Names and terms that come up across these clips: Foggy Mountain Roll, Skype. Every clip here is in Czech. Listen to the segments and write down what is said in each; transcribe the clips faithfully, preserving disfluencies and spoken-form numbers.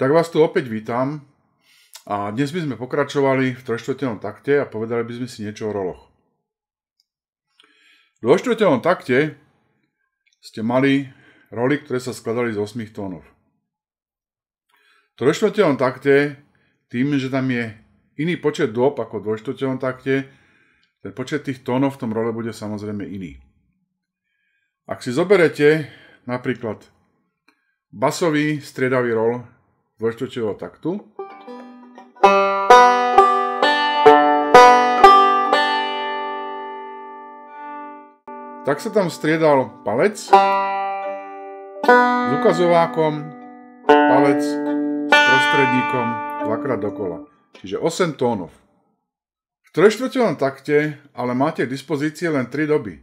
Tak vás tu opäť vítam a dnes by sme pokračovali v trojštvrtinom takte a povedali by sme si niečo o roloch. V dvojštvrtinom takte ste mali roly, ktoré sa skladali z osem tónov. V trojštvrtinom takte tým, že tam je iný počet dôb ako v dvojštvrtinom takte, ten počet tých tónov v tom role bude samozrejme iný. Ak si zoberete napríklad basový striedavý rol dvojštvrtinového taktu, tak sa tam striedal palec s ukazovákom, palec s prostredníkom dvakrát dokola. Čiže osem tónov. V trojštvrtinovom takte ale máte k dispozícii len tri doby,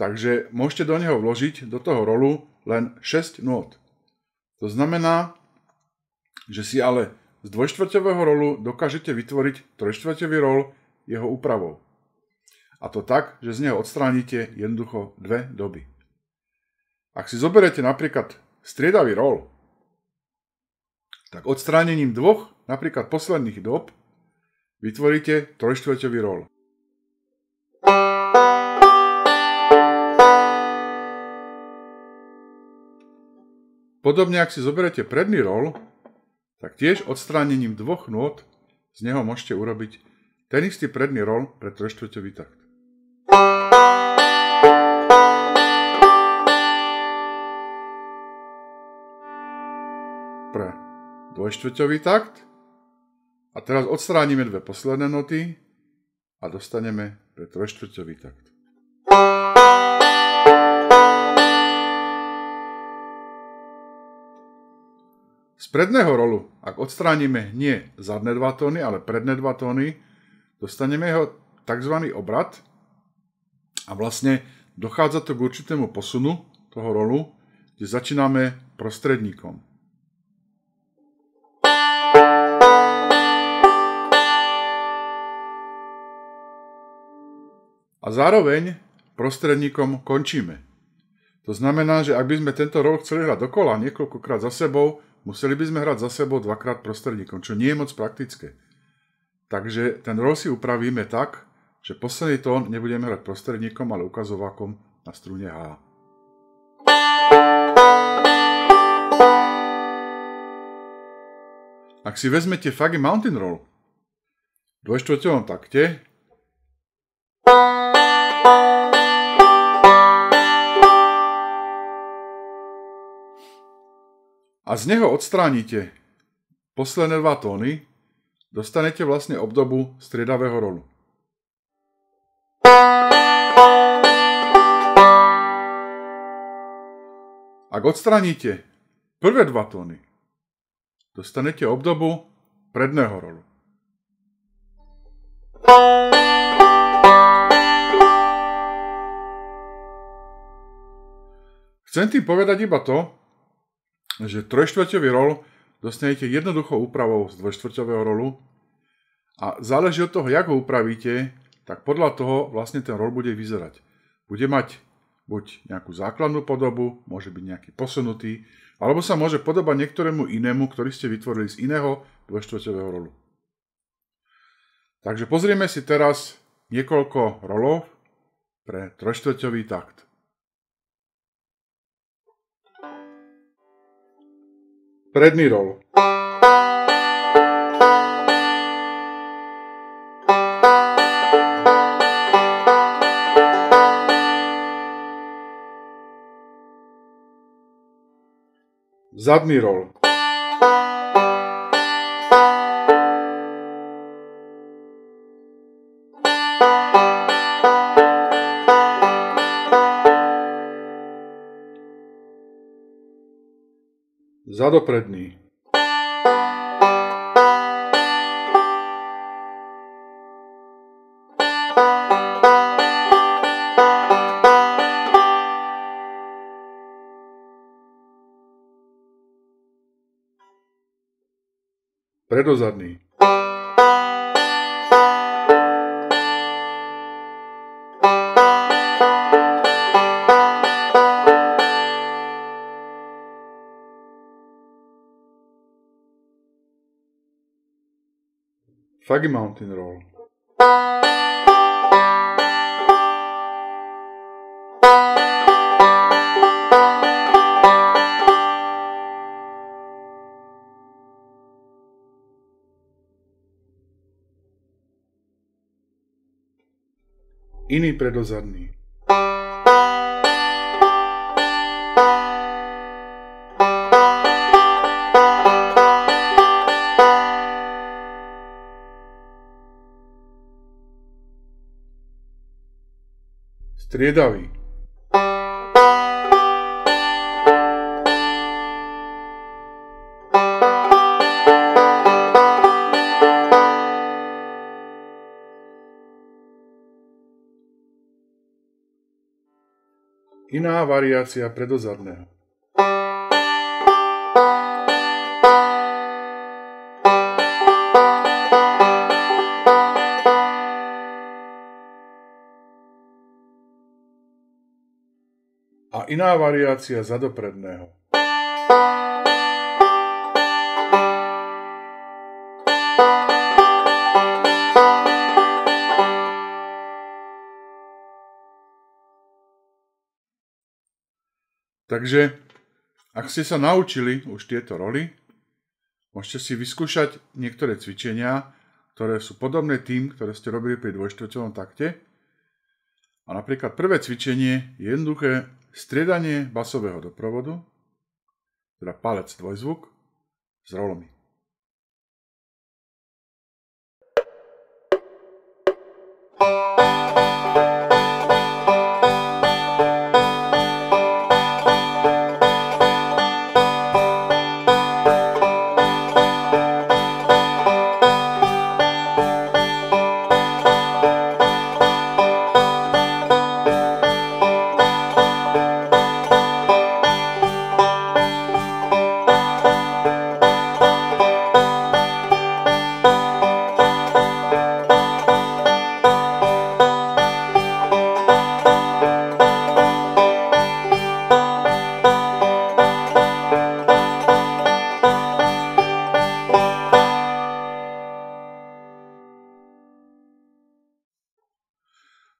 takže môžete do neho vložiť, do toho rolu, len šesť nôt. To znamená, že si ale z dvojštvrťového rolu dokážete vytvoriť trojštvrťový rol jeho úpravou. A to tak, že z neho odstránite jednoducho dve doby. Ak si zoberete napríklad striedavý rol, tak odstránením dvoch napríklad posledných dob vytvoríte trojštvrťový rol. Podobne, ak si zoberete predný rol, tak tiež odstránením dvoch nôt z neho môžete urobiť ten istý predný rol pre trojštvrťový takt. Pre dvojštvrťový takt. A teraz odstránime dve posledné noty a dostaneme pre trojštvrťový takt. Z predného rolu, ak odstránime nie zadné dva tóny, ale predné dva tóny, dostaneme jeho tzv. Obrat a vlastne dochádza to k určitému posunu toho rolu, kde začíname prostredníkom. A zároveň prostredníkom končíme. To znamená, že ak by sme tento rol chceli hrať dokola niekoľkokrát za sebou, museli by sme hrať za sebou dvakrát prostredníkom, čo nie je moc praktické. Takže ten rol si upravíme tak, že posledný tón nebudeme hrať prostredníkom, ale ukazovákom na strune H. Ak si vezmete Foggy Mountain Roll v dvojštvrťovom takte, a z neho odstránite posledné dva tóny, dostanete vlastne obdobu striedavého rolu. Ak odstránite prvé dva tóny, dostanete obdobu predného rolu. Chcem tým povedať iba to, že trojštvrťový rol dostanete jednoduchou úpravou z dvojštvrťového rolu a záleží od toho, jak ho upravíte, tak podľa toho vlastne ten rol bude vyzerať. Bude mať buď nejakú základnú podobu, môže byť nejaký posunutý, alebo sa môže podobať niektorému inému, ktorý ste vytvorili z iného dvojštvrťového rolu. Takže pozrieme si teraz niekoľko rolov pre trojštvrťový takt. Predný rol. Zadný rol. zadopredný. Predozadný. Foggy Mountain Roll. Iný predozadný. Striedavý. Iná variácia predozadného. A iná variácia zadopredného. Takže, ak ste sa naučili už tieto roly, môžete si vyskúšať niektoré cvičenia, ktoré sú podobné tým, ktoré ste robili pri dvojštvrťovom takte. A napríklad prvé cvičenie je jednoduché striedanie basového doprovodu, teda palec dvojzvuk, s rolmi.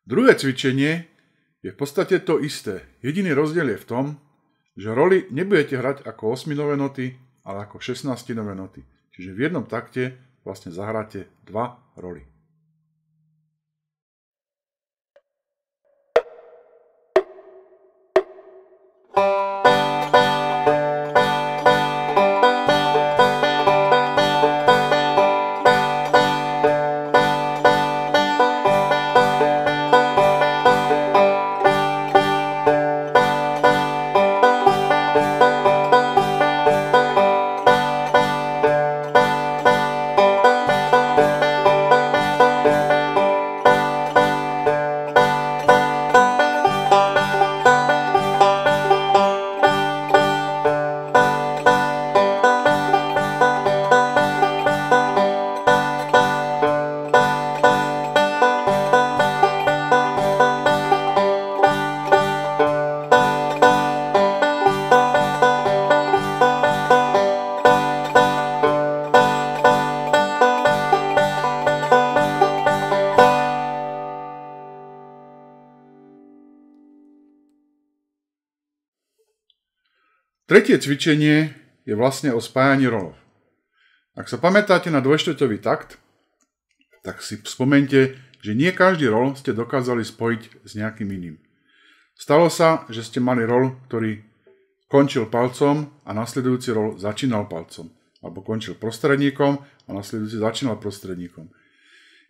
Druhé cvičenie je v podstate to isté. Jediný rozdiel je v tom, že roly nebudete hrať ako osminové noty, ale ako šestnástinové noty. Čiže v jednom takte vlastne zahráte dva roly. Tretie cvičenie je vlastne o spájaní rolov. Ak sa pamätáte na dvojštvrťový takt, tak si spomente, že nie každý rol ste dokázali spojiť s nejakým iným. Stalo sa, že ste mali rol, ktorý končil palcom a nasledujúci rol začínal palcom. Alebo končil prostredníkom a nasledujúci začínal prostredníkom.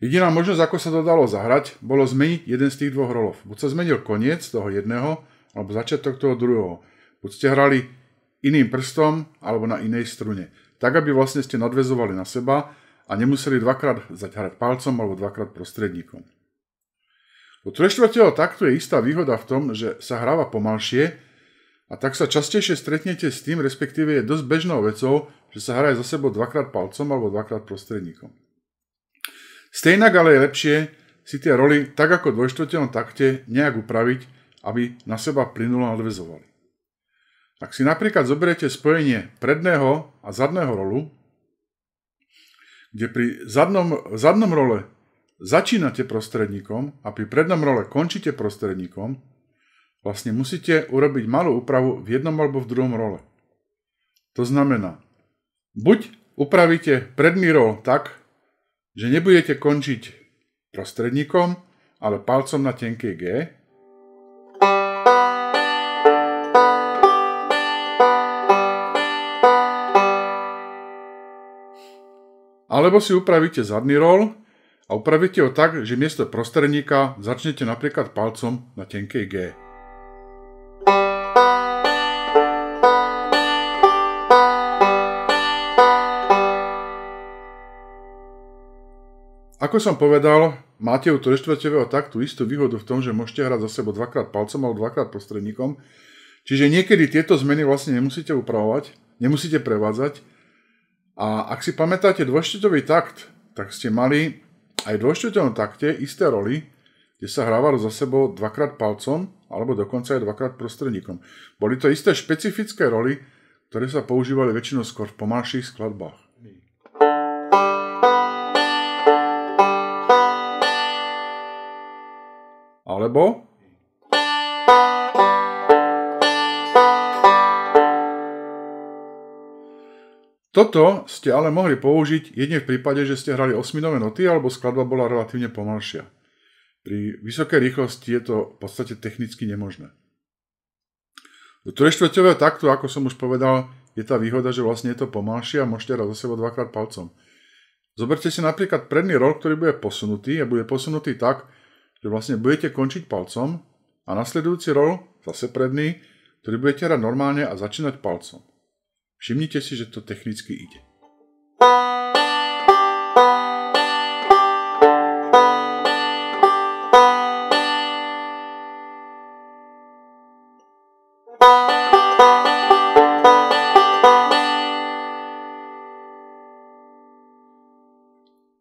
Jediná možnosť, ako sa to dalo zahrať, bolo zmeniť jeden z tých dvoch rolov. Buď sa zmenil koniec toho jedného, alebo začiatok toho druhého. Buď ste hrali iným prstom alebo na inej strune. Tak, aby vlastne ste nadväzovali na seba a nemuseli dvakrát zaťahať palcom alebo dvakrát prostredníkom. U trojštvrťového taktu je istá výhoda v tom, že sa hráva pomalšie a tak sa častejšie stretnete s tým, respektíve je dosť bežnou vecou, že sa hraje za sebou dvakrát palcom alebo dvakrát prostredníkom. Stejnak ale je lepšie si tie roly tak ako v dvojštvrťovom takte nejak upraviť, aby na seba plynulo nadväzovali. Ak si napríklad zoberiete spojenie predného a zadného rolu, kde pri zadnom, zadnom role začínate prostredníkom a pri prednom role končíte prostredníkom, vlastne musíte urobiť malú úpravu v jednom alebo v druhom role. To znamená, buď upravíte predný rol tak, že nebudete končiť prostredníkom, ale palcom na tenkej G, alebo si upravíte zadný rol a upravíte ho tak, že miesto prostredníka začnete napríklad palcom na tenkej G. Ako som povedal, máte u trojštvrťového taktu istú výhodu v tom, že môžete hrať za sebou dvakrát palcom alebo dvakrát prostredníkom, čiže niekedy tieto zmeny vlastne nemusíte upravovať, nemusíte prevádzať. A ak si pamätáte dvojštvrťový takt, tak ste mali aj v dvojštvrťovom takte isté roly, kde sa hrávalo za sebou dvakrát palcom alebo dokonca aj dvakrát prostredníkom. Boli to isté špecifické roly, ktoré sa používali väčšinou skôr v pomalších skladbách. Alebo toto ste ale mohli použiť jedine v prípade, že ste hrali osminové noty alebo skladba bola relatívne pomalšia. Pri vysokej rýchlosti je to v podstate technicky nemožné. Do trojštvrťového taktu, ako som už povedal, je tá výhoda, že vlastne je to pomalšie a môžete hrať za sebou dvakrát palcom. Zoberte si napríklad predný rol, ktorý bude posunutý a bude posunutý tak, že vlastne budete končiť palcom a nasledujúci rol, zase predný, ktorý budete hrať normálne a začínať palcom. Všimnite si, že to technicky ide.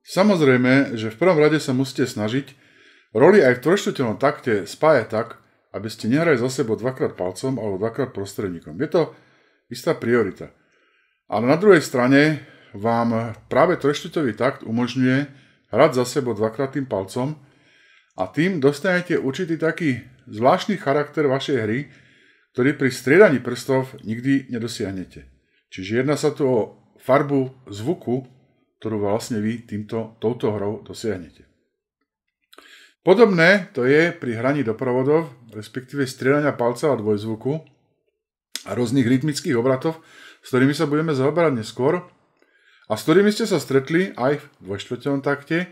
Samozrejme, že v prvom rade sa musíte snažiť roly aj v trojštvrťovom takte spájať tak, aby ste nehrali za sebou dvakrát palcom alebo dvakrát prostredníkom. Je to istá priorita. Ale na druhej strane vám práve trojštvrťový takt umožňuje hrať za sebou dvakrát tým palcom a tým dostanete určitý taký zvláštny charakter vašej hry, ktorý pri striedaní prstov nikdy nedosiahnete. Čiže jedná sa tu o farbu zvuku, ktorú vlastne vy týmto, touto hrou dosiahnete. Podobné to je pri hraní doprovodov, respektíve striedania palca a dvojzvuku a rôznych rytmických obratov, s ktorými sa budeme zaoberať neskôr a s ktorými ste sa stretli aj v dvojštvrťovom takte,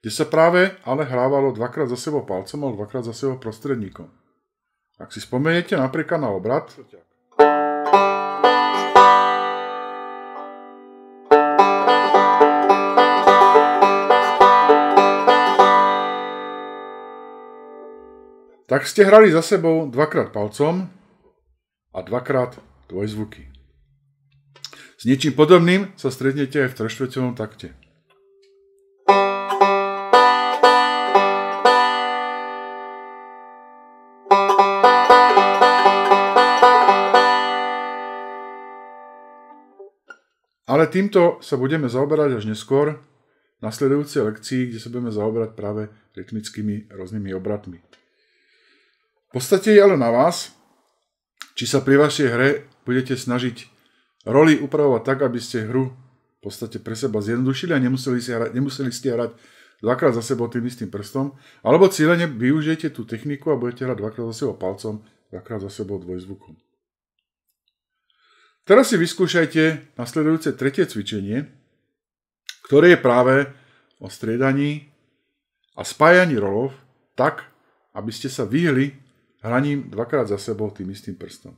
kde sa práve ale hrávalo dvakrát za sebou palcom alebo dvakrát za sebou prostredníkom. Ak si spomeniete napríklad na obrat, tak ste hrali za sebou dvakrát palcom a dvakrát dvojzvuky. S niečím podobným sa stretnete aj v trojštvrťovom takte. Ale týmto sa budeme zaoberať až neskôr v nasledujúcej lekcii, kde sa budeme zaoberať práve rytmickými rôznymi obratmi. V podstate je ale na vás, či sa pri vašej hre budete snažiť roly upravovať tak, aby ste hru v podstate pre seba zjednodušili a nemuseli, si hra, nemuseli ste hrať dvakrát za sebou tým istým prstom, alebo cieľene využijete tú techniku a budete hrať dvakrát za sebou palcom, dvakrát za sebou dvojzvukom. Teraz si vyskúšajte nasledujúce tretie cvičenie, ktoré je práve o striedaní a spájaní rolov tak, aby ste sa vyhli hraním dvakrát za sebou tým istým prstom.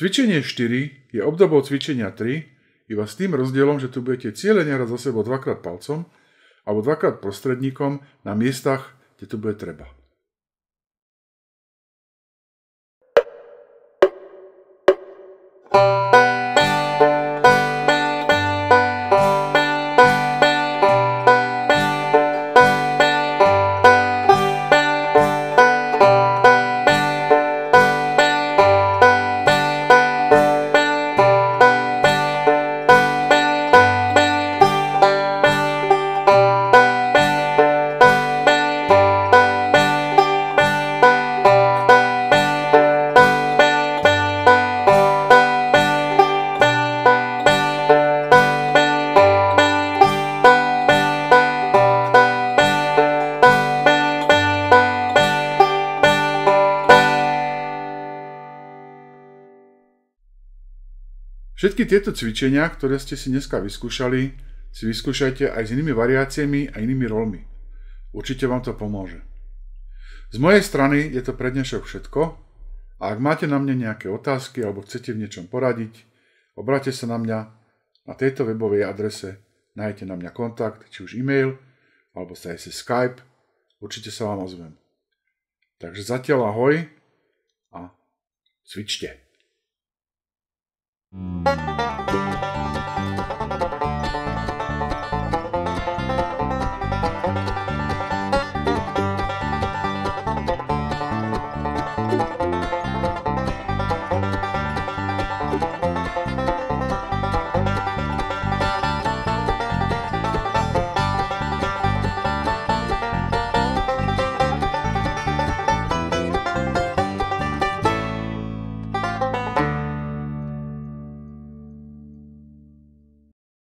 Cvičenie štyri je obdobou cvičenia tri, iba s tým rozdielom, že tu budete cieľene hrať za sebou dvakrát palcom alebo dvakrát prostredníkom na miestach, kde tu bude treba. Všetky tieto cvičenia, ktoré ste si dneska vyskúšali, si vyskúšajte aj s inými variáciami a inými rolmi. Určite vám to pomôže. Z mojej strany je to pre dnešok všetko a ak máte na mne nejaké otázky alebo chcete v niečom poradiť, obráťte sa na mňa na tejto webovej adrese, nájdete na mňa kontakt, či už e-mail, alebo sa aj cez Skype, určite sa vám ozvem. Takže zatiaľ ahoj a cvičte! Thank you.